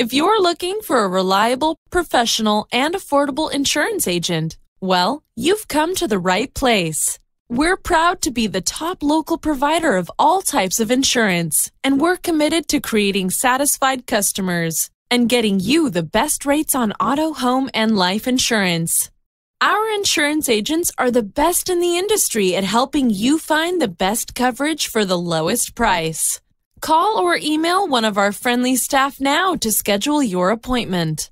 If you're looking for a reliable, professional, and affordable insurance agent, well, you've come to the right place. We're proud to be the top local provider of all types of insurance, and we're committed to creating satisfied customers and getting you the best rates on auto, home, and life insurance. Our insurance agents are the best in the industry at helping you find the best coverage for the lowest price. Call or email one of our friendly staff now to schedule your appointment.